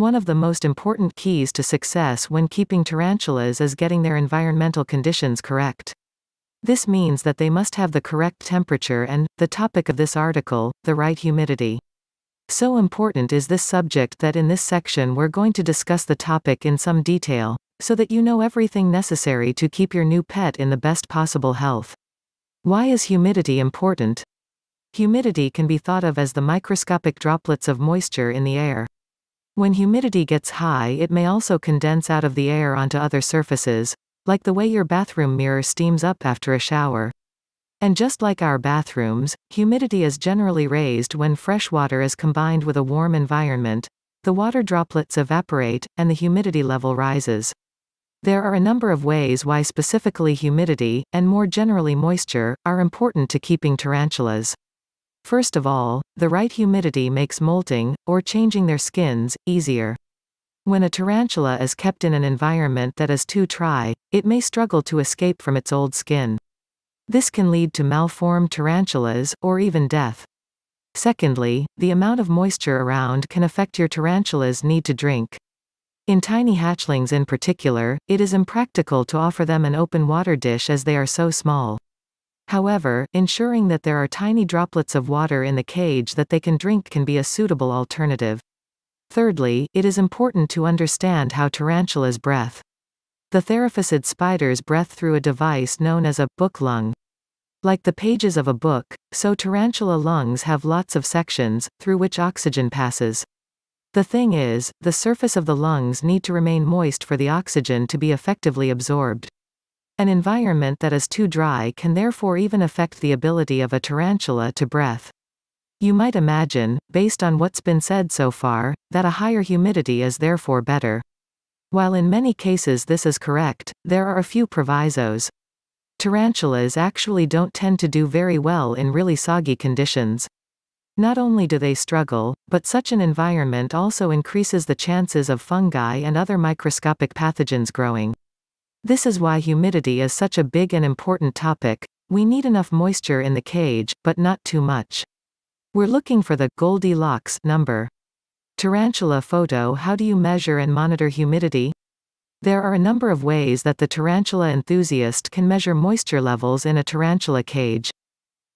One of the most important keys to success when keeping tarantulas is getting their environmental conditions correct. This means that they must have the correct temperature and, the topic of this article, the right humidity. So important is this subject that in this section we're going to discuss the topic in some detail, so that you know everything necessary to keep your new pet in the best possible health. Why is humidity important? Humidity can be thought of as the microscopic droplets of moisture in the air. When humidity gets high, it may also condense out of the air onto other surfaces, like the way your bathroom mirror steams up after a shower. And just like our bathrooms, humidity is generally raised when fresh water is combined with a warm environment. The water droplets evaporate, and the humidity level rises. There are a number of ways why specifically humidity, and more generally moisture, are important to keeping tarantulas. First of all, the right humidity makes molting, or changing their skins, easier. When a tarantula is kept in an environment that is too dry, it may struggle to escape from its old skin. This can lead to malformed tarantulas, or even death. Secondly, the amount of moisture around can affect your tarantula's need to drink. In tiny hatchlings in particular, it is impractical to offer them an open water dish as they are so small. However, ensuring that there are tiny droplets of water in the cage that they can drink can be a suitable alternative. Thirdly, it is important to understand how tarantulas breathe. The theraphosid spiders breathe through a device known as a book lung. Like the pages of a book, so tarantula lungs have lots of sections, through which oxygen passes. The thing is, the surface of the lungs need to remain moist for the oxygen to be effectively absorbed. An environment that is too dry can therefore even affect the ability of a tarantula to breathe. You might imagine, based on what's been said so far, that a higher humidity is therefore better. While in many cases this is correct, there are a few provisos. Tarantulas actually don't tend to do very well in really soggy conditions. Not only do they struggle, but such an environment also increases the chances of fungi and other microscopic pathogens growing. This is why humidity is such a big and important topic. We need enough moisture in the cage, but not too much. We're looking for the Goldilocks number. Tarantula photo. How do you measure and monitor humidity? There are a number of ways that the tarantula enthusiast can measure moisture levels in a tarantula cage.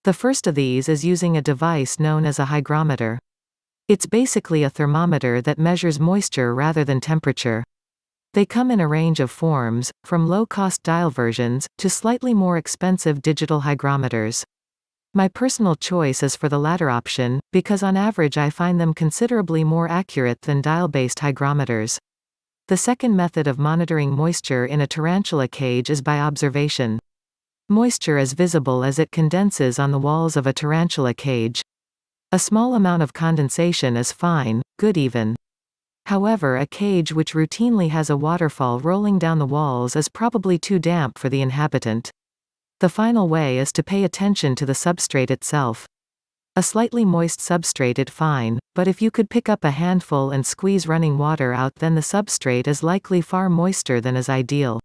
The first of these is using a device known as a hygrometer. It's basically a thermometer that measures moisture rather than temperature. They come in a range of forms, from low-cost dial versions, to slightly more expensive digital hygrometers. My personal choice is for the latter option, because on average I find them considerably more accurate than dial-based hygrometers. The second method of monitoring moisture in a tarantula cage is by observation. Moisture is visible as it condenses on the walls of a tarantula cage. A small amount of condensation is fine, good even. However, a cage which routinely has a waterfall rolling down the walls is probably too damp for the inhabitant. The final way is to pay attention to the substrate itself. A slightly moist substrate is fine, but if you could pick up a handful and squeeze running water out, then the substrate is likely far moister than is ideal.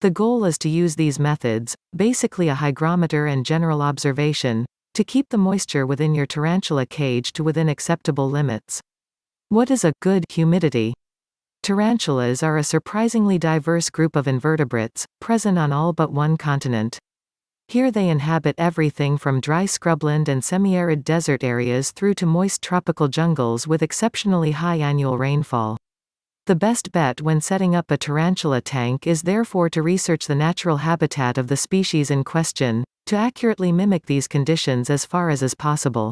The goal is to use these methods, basically a hygrometer and general observation, to keep the moisture within your tarantula cage to within acceptable limits. What is a good humidity? Tarantulas are a surprisingly diverse group of invertebrates, present on all but one continent. Here they inhabit everything from dry scrubland and semi-arid desert areas through to moist tropical jungles with exceptionally high annual rainfall. The best bet when setting up a tarantula tank is therefore to research the natural habitat of the species in question, to accurately mimic these conditions as far as is possible.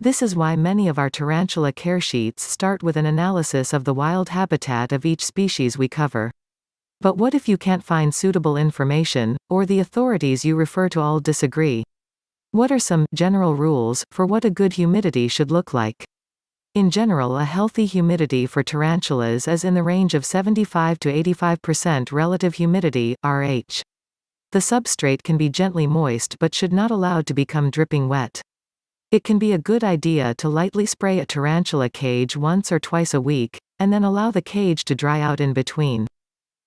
This is why many of our tarantula care sheets start with an analysis of the wild habitat of each species we cover. But what if you can't find suitable information, or the authorities you refer to all disagree? What are some general rules for what a good humidity should look like? In general, a healthy humidity for tarantulas is in the range of 75 to 85% relative humidity, RH. The substrate can be gently moist but should not be allowed to become dripping wet. It can be a good idea to lightly spray a tarantula cage once or twice a week, and then allow the cage to dry out in between.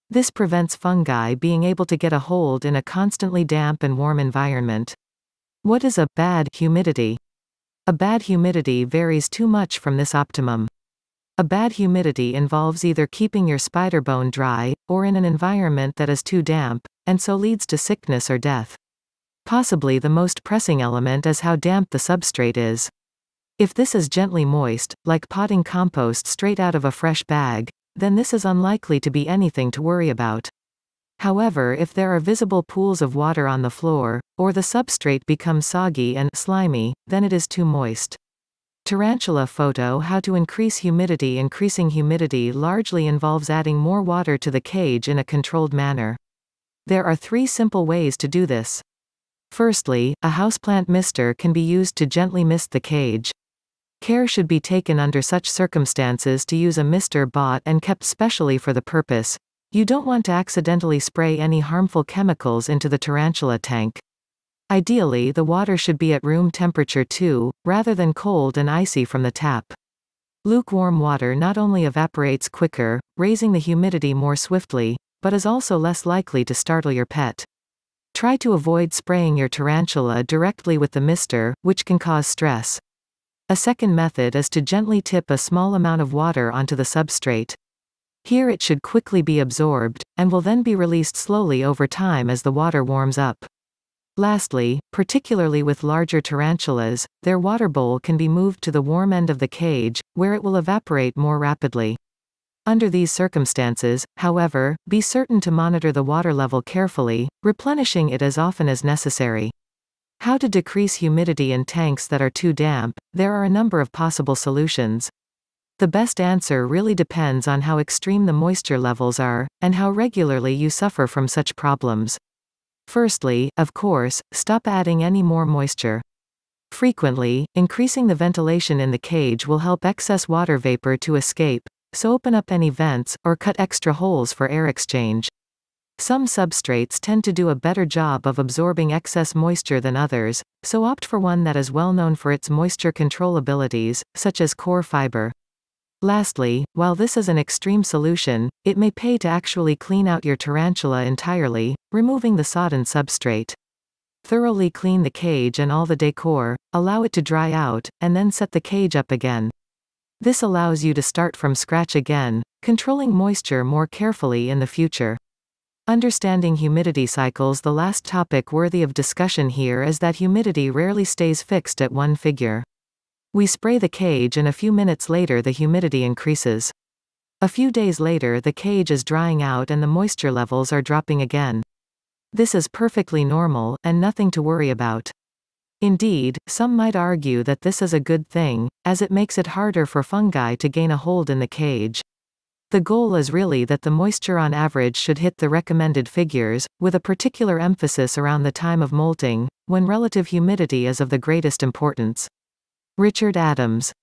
This prevents fungi being able to get a hold in a constantly damp and warm environment. What is a bad humidity? A bad humidity varies too much from this optimum. A bad humidity involves either keeping your spider bone dry, or in an environment that is too damp, and so leads to sickness or death. Possibly the most pressing element is how damp the substrate is. If this is gently moist, like potting compost straight out of a fresh bag, then this is unlikely to be anything to worry about. However, if there are visible pools of water on the floor, or the substrate becomes soggy and slimy, then it is too moist. Tarantula photo. How to increase humidity. Increasing humidity largely involves adding more water to the cage in a controlled manner. There are three simple ways to do this. Firstly, a houseplant mister can be used to gently mist the cage. Care should be taken under such circumstances to use a mister bought and kept specially for the purpose. You don't want to accidentally spray any harmful chemicals into the tarantula tank. Ideally, the water should be at room temperature too, rather than cold and icy from the tap. Lukewarm water not only evaporates quicker, raising the humidity more swiftly, but is also less likely to startle your pet. Try to avoid spraying your tarantula directly with the mister, which can cause stress. A second method is to gently tip a small amount of water onto the substrate. Here it should quickly be absorbed, and will then be released slowly over time as the water warms up. Lastly, particularly with larger tarantulas, their water bowl can be moved to the warm end of the cage, where it will evaporate more rapidly. Under these circumstances, however, be certain to monitor the water level carefully, replenishing it as often as necessary. How to decrease humidity in tanks that are too damp. There are a number of possible solutions. The best answer really depends on how extreme the moisture levels are, and how regularly you suffer from such problems. Firstly, of course, stop adding any more moisture. Frequently, increasing the ventilation in the cage will help excess water vapor to escape, so open up any vents, or cut extra holes for air exchange. Some substrates tend to do a better job of absorbing excess moisture than others, so opt for one that is well known for its moisture control abilities, such as core fiber. Lastly, while this is an extreme solution, it may pay to actually clean out your tarantula entirely, removing the sodden substrate. Thoroughly clean the cage and all the decor, allow it to dry out, and then set the cage up again. This allows you to start from scratch again, controlling moisture more carefully in the future. Understanding humidity cycles. The last topic worthy of discussion here is that humidity rarely stays fixed at one figure. We spray the cage and a few minutes later the humidity increases. A few days later the cage is drying out and the moisture levels are dropping again. This is perfectly normal, and nothing to worry about. Indeed, some might argue that this is a good thing, as it makes it harder for fungi to gain a hold in the cage. The goal is really that the moisture on average should hit the recommended figures, with a particular emphasis around the time of molting, when relative humidity is of the greatest importance. Richard Adams.